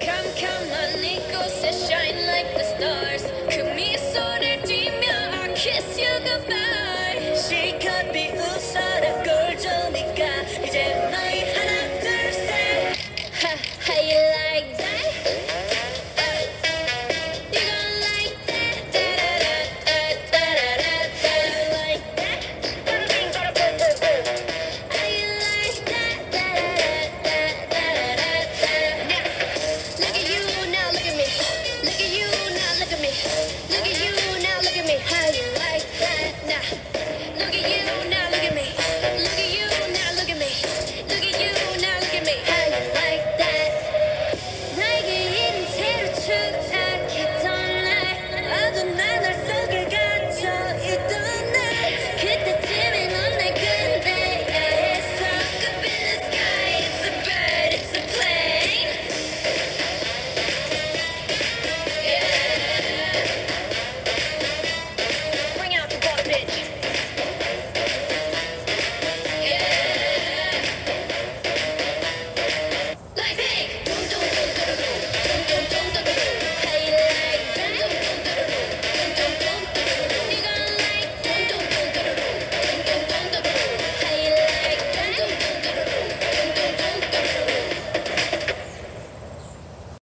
Come, come, honey, go to shine like the stars.